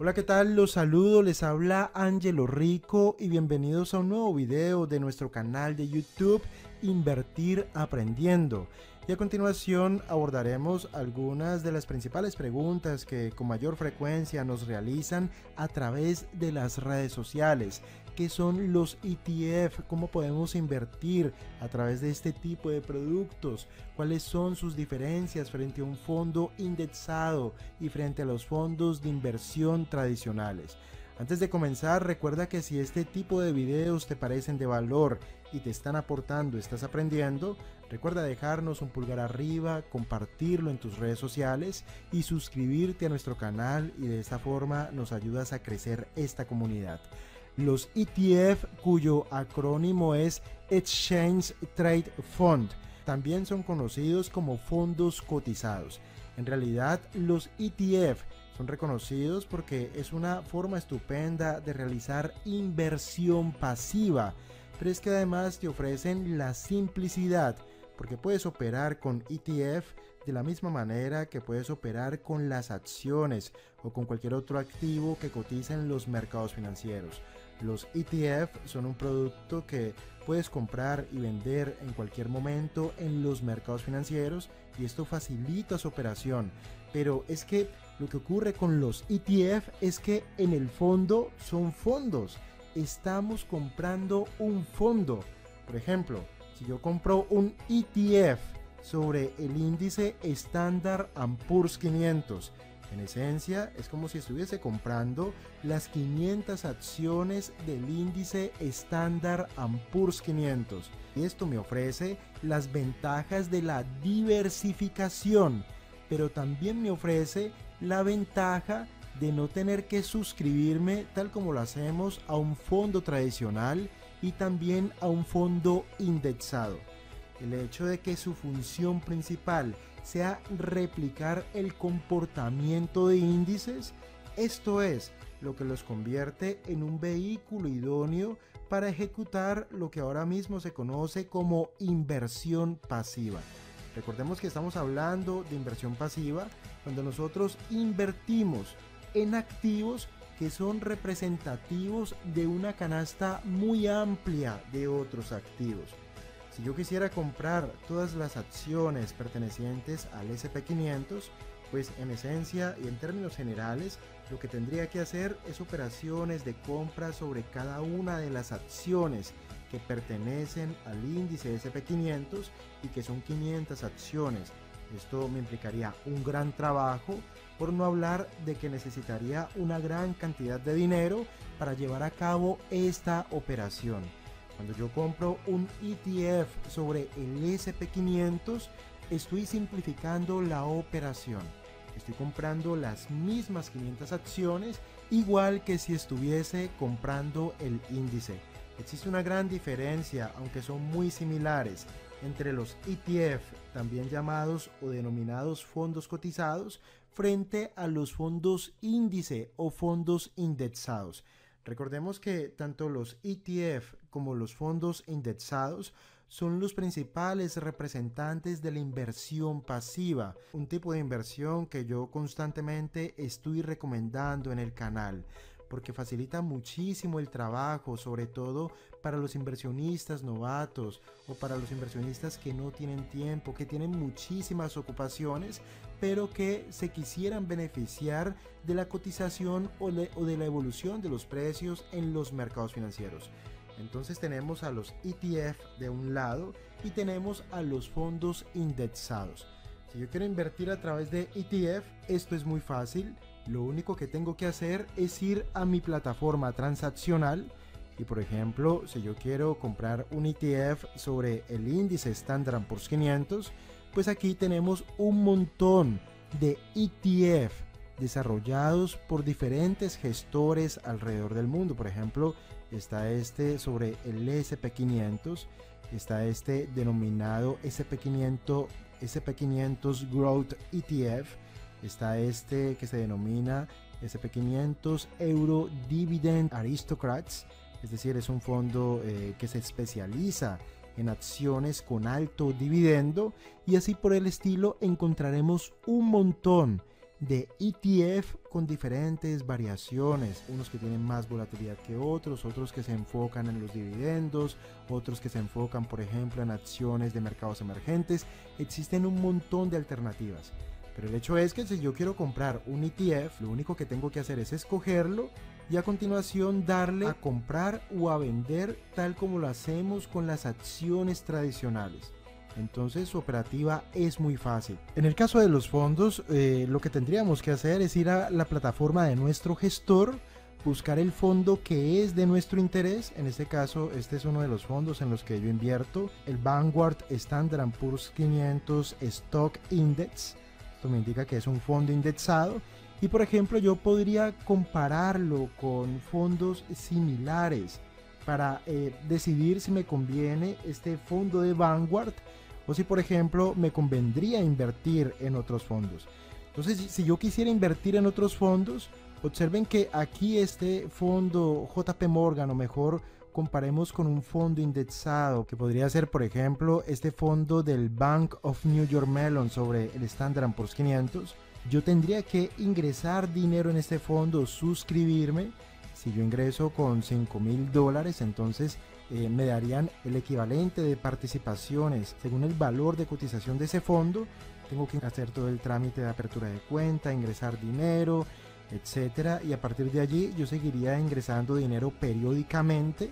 Hola, ¿qué tal? Los saludo, les habla Ányelo Rico y bienvenidos a un nuevo video de nuestro canal de YouTube Invertir Aprendiendo. Y a continuación abordaremos algunas de las principales preguntas que con mayor frecuencia nos realizan a través de las redes sociales. ¿Qué son los ETF? ¿Cómo podemos invertir a través de este tipo de productos? ¿Cuáles son sus diferencias frente a un fondo indexado y frente a los fondos de inversión tradicionales? Antes de comenzar, recuerda que si este tipo de videos te parecen de valor y te están aportando, estás aprendiendo, recuerda dejarnos un pulgar arriba, compartirlo en tus redes sociales y suscribirte a nuestro canal, y de esta forma nos ayudas a crecer esta comunidad. Los ETF, cuyo acrónimo es Exchange Trade Fund, también son conocidos como fondos cotizados. En realidad, los ETF son reconocidos porque es una forma estupenda de realizar inversión pasiva, pero es que además te ofrecen la simplicidad, porque puedes operar con ETF de la misma manera que puedes operar con las acciones o con cualquier otro activo que cotiza en los mercados financieros. Los ETF son un producto que puedes comprar y vender en cualquier momento en los mercados financieros, y esto facilita su operación. Pero es que lo que ocurre con los ETF es que en el fondo son fondos. Estamos comprando un fondo. Por ejemplo, si yo compro un ETF sobre el índice Standard & Poor's 500, en esencia es como si estuviese comprando las 500 acciones del índice Standard & Poor's 500. Y esto me ofrece las ventajas de la diversificación, pero también me ofrece la ventaja de no tener que suscribirme, tal como lo hacemos, a un fondo tradicional y también a un fondo indexado. El hecho de que su función principal sea replicar el comportamiento de índices, esto es lo que los convierte en un vehículo idóneo para ejecutar lo que ahora mismo se conoce como inversión pasiva. Recordemos que estamos hablando de inversión pasiva cuando nosotros invertimos en activos que son representativos de una canasta muy amplia de otros activos. Si yo quisiera comprar todas las acciones pertenecientes al S&P 500, pues en esencia y en términos generales lo que tendría que hacer es operaciones de compra sobre cada una de las acciones que pertenecen al índice S&P 500 y que son 500 acciones. Esto me implicaría un gran trabajo, por no hablar de que necesitaría una gran cantidad de dinero para llevar a cabo esta operación. Cuando yo compro un ETF sobre el S&P 500, estoy simplificando la operación. Estoy comprando las mismas 500 acciones, igual que si estuviese comprando el índice. Existe una gran diferencia, aunque son muy similares, entre los ETF, también llamados o denominados fondos cotizados, frente a los fondos índice o fondos indexados. Recordemos que tanto los ETF como los fondos indexados son los principales representantes de la inversión pasiva, un tipo de inversión que yo constantemente estoy recomendando en el canal, porque facilita muchísimo el trabajo, sobre todo para los inversionistas novatos o para los inversionistas que no tienen tiempo, que tienen muchísimas ocupaciones, pero que se quisieran beneficiar de la cotización o de la evolución de los precios en los mercados financieros. Entonces tenemos a los ETF de un lado y tenemos a los fondos indexados. Si yo quiero invertir a través de ETF, esto es muy fácil. Lo único que tengo que hacer es ir a mi plataforma transaccional y, por ejemplo, si yo quiero comprar un ETF sobre el índice Standard & Poor's 500, pues aquí tenemos un montón de ETF desarrollados por diferentes gestores alrededor del mundo. Por ejemplo, está este sobre el S&P 500, está este denominado S&P 500 Growth ETF, está este que se denomina S&P 500 Euro Dividend Aristocrats, es decir, es un fondo que se especializa en acciones con alto dividendo, y así por el estilo encontraremos un montón. de ETF con diferentes variaciones, unos que tienen más volatilidad que otros, otros que se enfocan en los dividendos, otros que se enfocan, por ejemplo, en acciones de mercados emergentes. Existen un montón de alternativas, pero el hecho es que si yo quiero comprar un ETF, lo único que tengo que hacer es escogerlo y a continuación darle a comprar o a vender, tal como lo hacemos con las acciones tradicionales. Entonces su operativa es muy fácil. En el caso de los fondos, lo que tendríamos que hacer es ir a la plataforma de nuestro gestor, buscar el fondo que es de nuestro interés. En este caso, este es uno de los fondos en los que yo invierto, el Vanguard Standard & Poor's 500 Stock Index. Esto me indica que es un fondo indexado y, por ejemplo, yo podría compararlo con fondos similares para decidir si me conviene este fondo de Vanguard o si, por ejemplo, me convendría invertir en otros fondos. Entonces, si yo quisiera invertir en otros fondos, observen que aquí este fondo JPMorgan, o mejor comparemos con un fondo indexado que podría ser, por ejemplo, este fondo del Bank of New York Mellon sobre el Standard & Poor's 500, yo tendría que ingresar dinero en este fondo, suscribirme. Si yo ingreso con $5.000, entonces me darían el equivalente de participaciones según el valor de cotización de ese fondo. Tengo que hacer todo el trámite de apertura de cuenta, ingresar dinero, etcétera, y a partir de allí yo seguiría ingresando dinero periódicamente.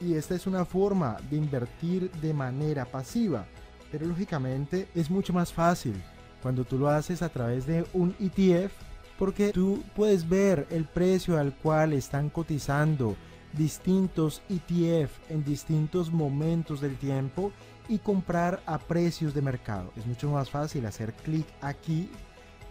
Y esta es una forma de invertir de manera pasiva, pero lógicamente es mucho más fácil cuando tú lo haces a través de un ETF, porque tú puedes ver el precio al cual están cotizando distintos ETF en distintos momentos del tiempo y comprar a precios de mercado. Es mucho más fácil hacer clic aquí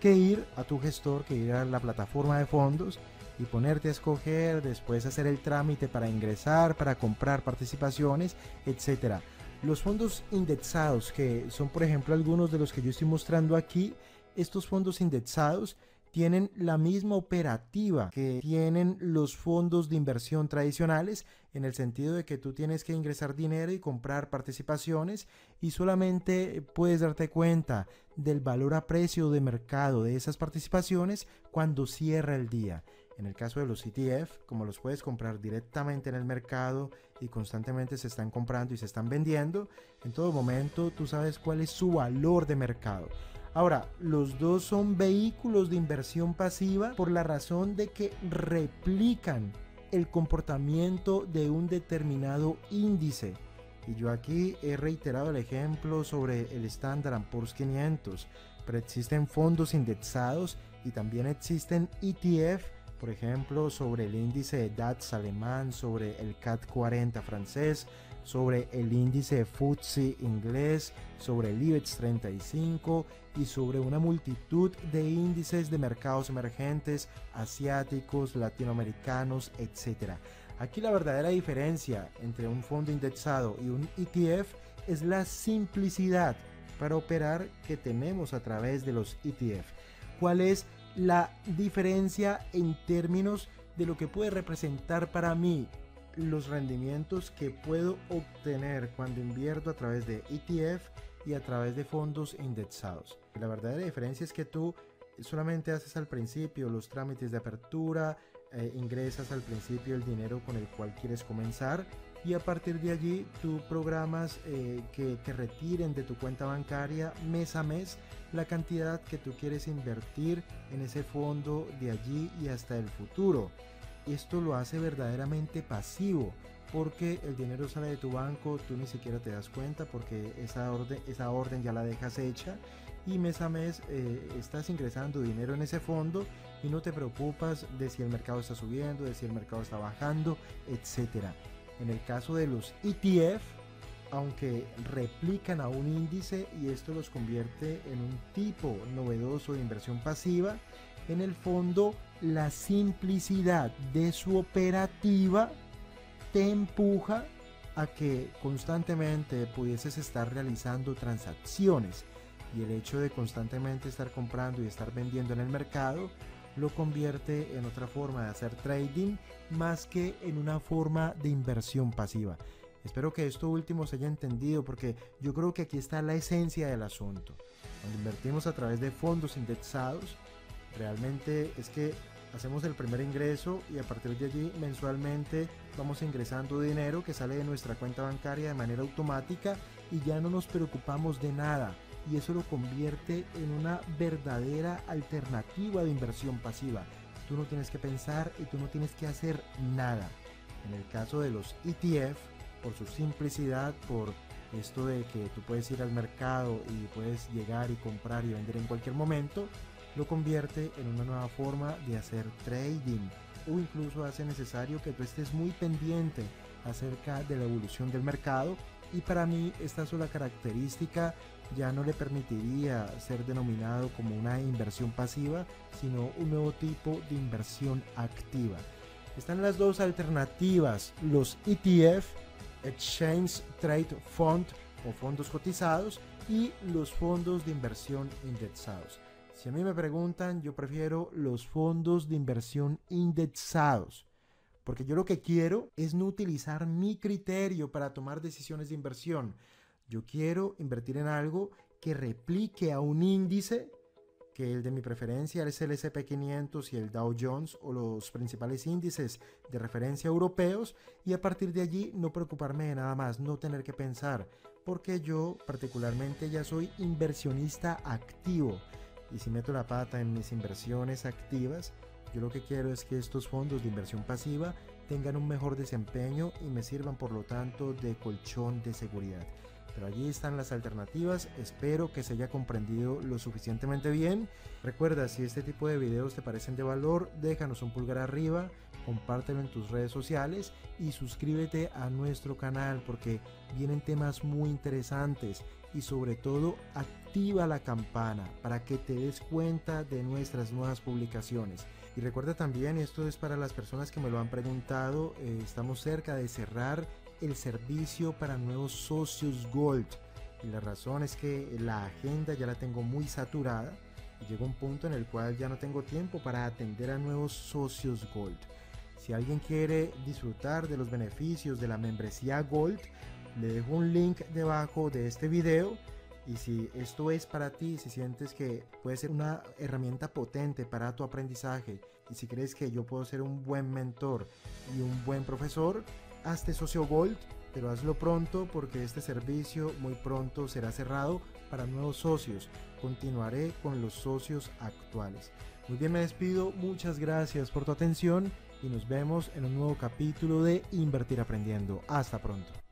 que ir a tu gestor, que ir a la plataforma de fondos y ponerte a escoger, después hacer el trámite para ingresar, para comprar participaciones, etcétera. Los fondos indexados, que son, por ejemplo, algunos de los que yo estoy mostrando aquí, estos fondos indexados tienen la misma operativa que tienen los fondos de inversión tradicionales, en el sentido de que tú tienes que ingresar dinero y comprar participaciones y solamente puedes darte cuenta del valor a precio de mercado de esas participaciones cuando cierra el día. En el caso de los ETF, como los puedes comprar directamente en el mercado y constantemente se están comprando y se están vendiendo, en todo momento tú sabes cuál es su valor de mercado. Ahora, los dos son vehículos de inversión pasiva por la razón de que replican el comportamiento de un determinado índice. Y yo aquí he reiterado el ejemplo sobre el Standard & Poor's 500, pero existen fondos indexados y también existen ETF, por ejemplo, sobre el índice de DAX alemán, sobre el CAC 40 francés, sobre el índice FTSE inglés, sobre el IBEX 35 y sobre una multitud de índices de mercados emergentes, asiáticos, latinoamericanos, etc. Aquí la verdadera diferencia entre un fondo indexado y un ETF es la simplicidad para operar que tenemos a través de los ETF. ¿Cuál es la diferencia en términos de lo que puede representar para mí los rendimientos que puedo obtener cuando invierto a través de ETF y a través de fondos indexados? La verdadera diferencia es que tú solamente haces al principio los trámites de apertura, ingresas al principio el dinero con el cual quieres comenzar y a partir de allí tú programas que te retiren de tu cuenta bancaria mes a mes la cantidad que tú quieres invertir en ese fondo de allí y hasta el futuro. Esto lo hace verdaderamente pasivo, porque el dinero sale de tu banco, tú ni siquiera te das cuenta porque esa orden ya la dejas hecha y mes a mes estás ingresando dinero en ese fondo y no te preocupas de si el mercado está subiendo, de si el mercado está bajando, etc. En el caso de los ETF, aunque replican a un índice y esto los convierte en un tipo novedoso de inversión pasiva, en el fondo la simplicidad de su operativa te empuja a que constantemente pudieses estar realizando transacciones, y el hecho de constantemente estar comprando y estar vendiendo en el mercado lo convierte en otra forma de hacer trading más que en una forma de inversión pasiva. Espero que esto último se haya entendido, porque yo creo que aquí está la esencia del asunto. Cuando invertimos a través de fondos indexados, realmente es que hacemos el primer ingreso y a partir de allí mensualmente vamos ingresando dinero que sale de nuestra cuenta bancaria de manera automática y ya no nos preocupamos de nada, y eso lo convierte en una verdadera alternativa de inversión pasiva. Tú no tienes que pensar y tú no tienes que hacer nada. En el caso de los ETF, por su simplicidad, por esto de que tú puedes ir al mercado y puedes llegar y comprar y vender en cualquier momento, lo convierte en una nueva forma de hacer trading, o incluso hace necesario que tú estés muy pendiente acerca de la evolución del mercado. Y para mí esta sola característica ya no le permitiría ser denominado como una inversión pasiva, sino un nuevo tipo de inversión activa. Están las dos alternativas, los ETF, Exchange Trade Fund o fondos cotizados, y los fondos de inversión indexados. Si a mí me preguntan, yo prefiero los fondos de inversión indexados, porque yo lo que quiero es no utilizar mi criterio para tomar decisiones de inversión. Yo quiero invertir en algo que replique a un índice, que el de mi preferencia es el S&P 500 y el Dow Jones o los principales índices de referencia europeos, y a partir de allí no preocuparme de nada más, no tener que pensar, porque yo particularmente ya soy inversionista activo, y si meto la pata en mis inversiones activas, yo lo que quiero es que estos fondos de inversión pasiva tengan un mejor desempeño y me sirvan por lo tanto de colchón de seguridad. Pero allí están las alternativas, espero que se haya comprendido lo suficientemente bien. Recuerda, si este tipo de videos te parecen de valor, déjanos un pulgar arriba, compártelo en tus redes sociales y suscríbete a nuestro canal, porque vienen temas muy interesantes, y sobre todo activa la campana para que te des cuenta de nuestras nuevas publicaciones. Y recuerda también, esto es para las personas que me lo han preguntado, estamos cerca de cerrar el servicio para nuevos socios Gold, y la razón es que la agenda ya la tengo muy saturada y llega un punto en el cual ya no tengo tiempo para atender a nuevos socios Gold. Si alguien quiere disfrutar de los beneficios de la membresía Gold, le dejo un link debajo de este video, y si esto es para ti, si sientes que puede ser una herramienta potente para tu aprendizaje y si crees que yo puedo ser un buen mentor y un buen profesor, hazte socio Gold, pero hazlo pronto, porque este servicio muy pronto será cerrado para nuevos socios. Continuaré con los socios actuales. Muy bien, me despido. Muchas gracias por tu atención y nos vemos en un nuevo capítulo de Invertir Aprendiendo. Hasta pronto.